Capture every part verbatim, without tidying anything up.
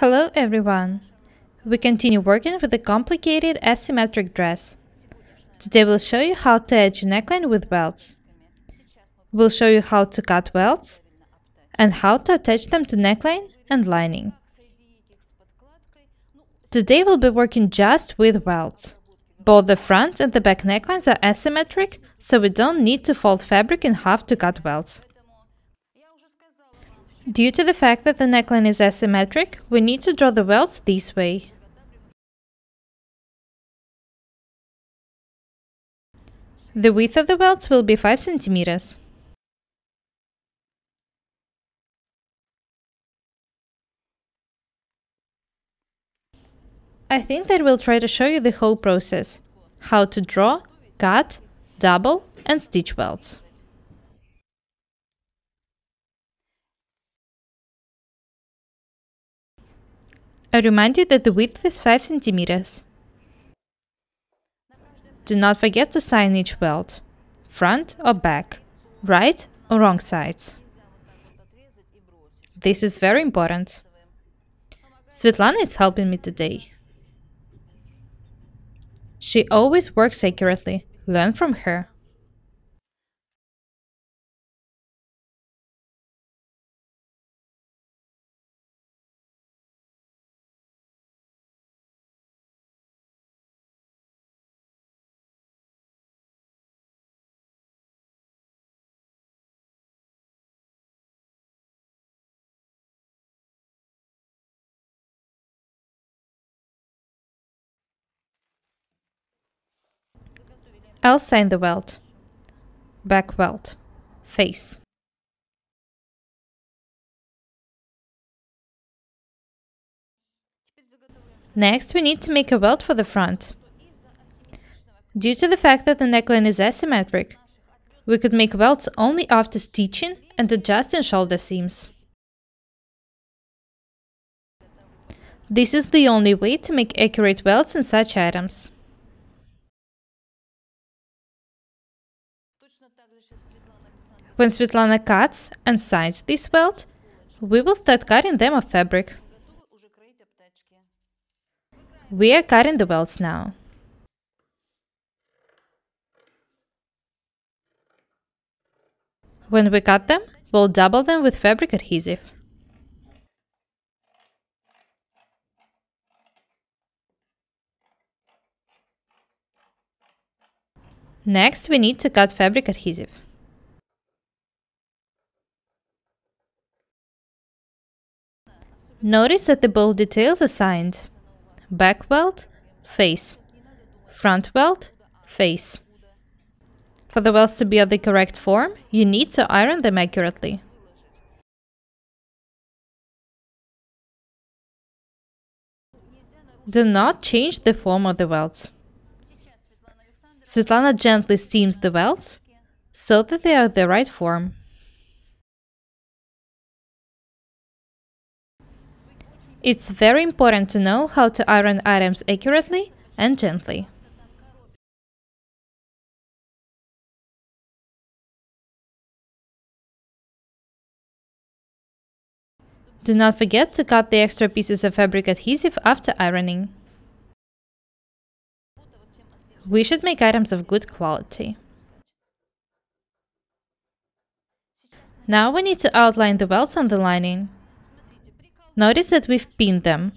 Hello everyone! We continue working with a complicated asymmetric dress. Today we'll show you how to edge a neckline with welts. We'll show you how to cut welts and how to attach them to neckline and lining. Today we'll be working just with welts. Both the front and the back necklines are asymmetric, so we don't need to fold fabric in half to cut welts. Due to the fact that the neckline is asymmetric, we need to draw the welts this way. The width of the welts will be five centimeters. I think that we'll try to show you the whole process, how to draw, cut, double and stitch welts. I remind you that the width is five centimeters. Do not forget to sign each welt, front or back, right or wrong sides. This is very important. Svetlana is helping me today. She always works accurately. Learn from her. I'll sign the welt, back welt, face. Next, we need to make a welt for the front. Due to the fact that the neckline is asymmetric, we could make welts only after stitching and adjusting shoulder seams. This is the only way to make accurate welts in such items. When Svetlana cuts and signs this welt, we will start cutting them of fabric. We are cutting the welts now. When we cut them, we'll double them with fabric adhesive. Next, we need to cut fabric adhesive. Notice that the bold details are signed. Back welt, face. Front welt, face. For the welts to be of the correct form, you need to iron them accurately. Do not change the form of the welts. Svetlana gently steams the welts so that they are the right form. It's very important to know how to iron items accurately and gently. Do not forget to cut the extra pieces of fabric adhesive after ironing. We should make items of good quality. Now we need to outline the welts on the lining. Notice that we've pinned them.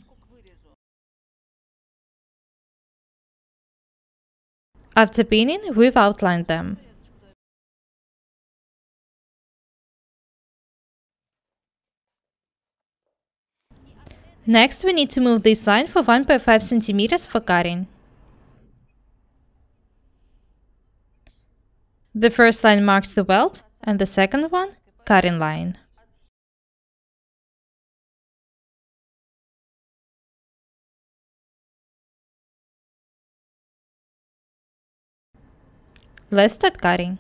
After pinning, we've outlined them. Next, we need to move this line for one point five centimeters for cutting. The first line marks the welt, and the second one, cutting line. Let's start cutting.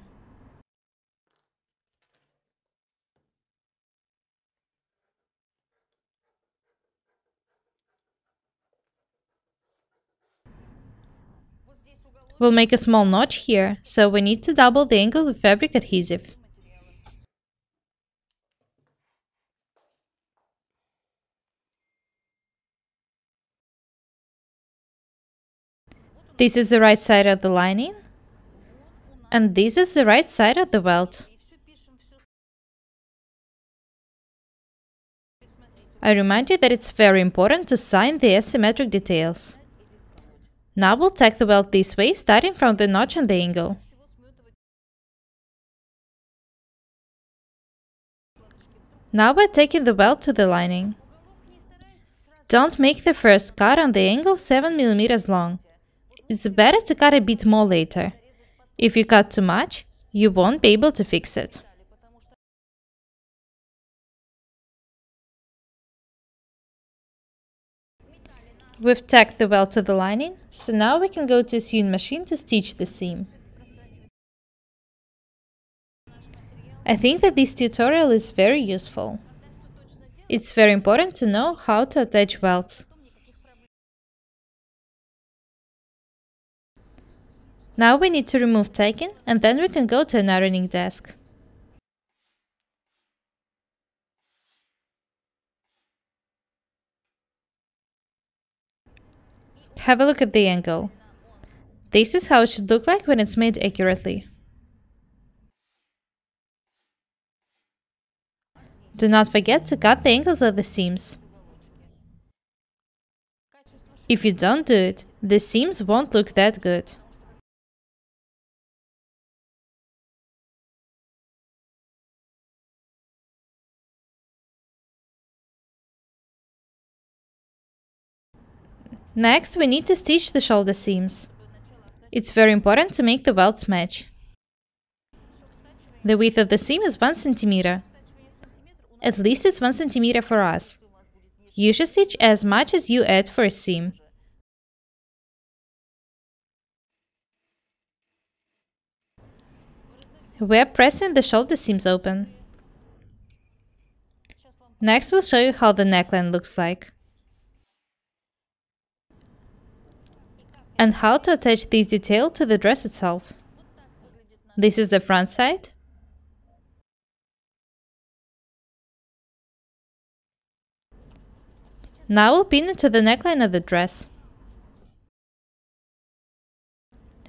We'll make a small notch here, so we need to double the angle with fabric adhesive. This is the right side of the lining. And this is the right side of the welt. I remind you that it's very important to sign the asymmetric details. Now we'll tack the welt this way, starting from the notch and the angle. Now we're taking the welt to the lining. Don't make the first cut on the angle seven millimeters long. It's better to cut a bit more later. If you cut too much, you won't be able to fix it. We've tacked the welt to the lining, so now we can go to a sewing machine to stitch the seam. I think that this tutorial is very useful. It's very important to know how to attach welts. Now we need to remove tacking, and then we can go to an ironing desk. Have a look at the angle. This is how it should look like when it's made accurately. Do not forget to cut the angles of the seams. If you don't do it, the seams won't look that good. Next, we need to stitch the shoulder seams. It's very important to make the welts match. The width of the seam is one centimeter. At least it's one centimeter for us. You should stitch as much as you add for a seam. We're pressing the shoulder seams open. Next, we'll show you how the neckline looks like and how to attach this detail to the dress itself. This is the front side. Now we'll pin it to the neckline of the dress.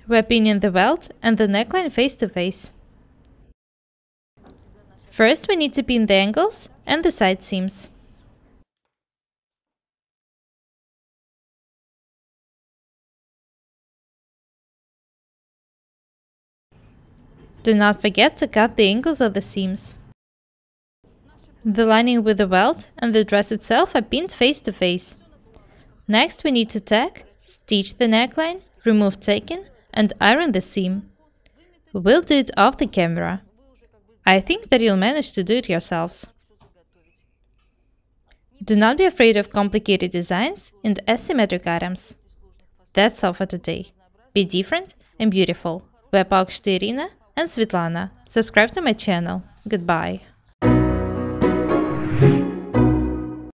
We're pinning the welt and the neckline face to face. First, we need to pin the angles and the side seams. Do not forget to cut the angles of the seams. The lining with the welt and the dress itself are pinned face to face. Next, we need to tack, stitch the neckline, remove tacking, and iron the seam. We'll do it off the camera. I think that you'll manage to do it yourselves. Do not be afraid of complicated designs and asymmetric items. That's all for today. Be different and beautiful. We're Paukshte Irina and Svetlana. Subscribe to my channel. Goodbye.